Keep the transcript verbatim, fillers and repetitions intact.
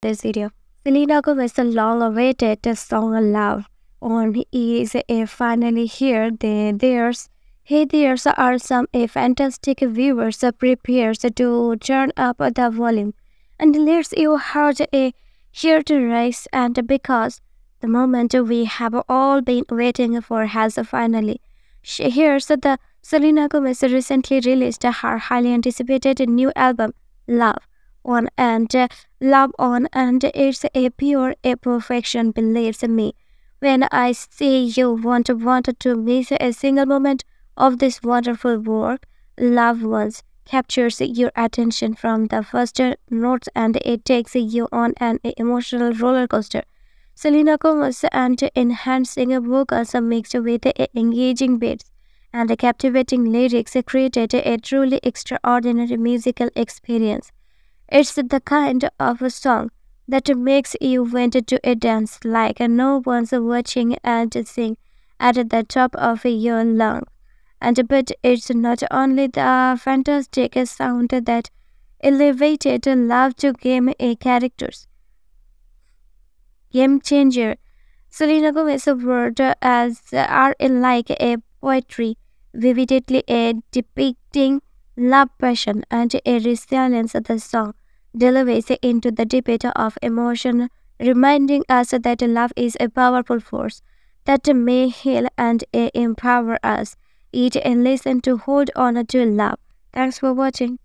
This video. Selena Gomez long awaited song Love on is uh, finally here. They, there's hey there's are some uh, fantastic viewers uh, prepared to turn up the volume and let your heart uh, here to race, and because the moment we have all been waiting for has finally she hears. The Selena Gomez recently released her highly anticipated new album Love on and uh, love on and it's a pure a perfection. Believes me when I say you won't want to miss a single moment of this wonderful work. Love once captures your attention from the first notes and it takes you on an emotional roller coaster. Selena Gomez and enhancing vocals mixed with engaging beats and captivating lyrics created a truly extraordinary musical experience. It's the kind of a song that makes you want to a dance like no one's watching and sing at the top of your lungs. And but it's not only the fantastic sound that elevated Love to game a characters. Game changer. Selena Gomez's words as are like a poetry, vividly a depicting love, passion, and a resilience. The song delivers into the depth of emotion, reminding us that love is a powerful force that may heal and empower us. Eat and listen to hold on to love. Thanks for watching.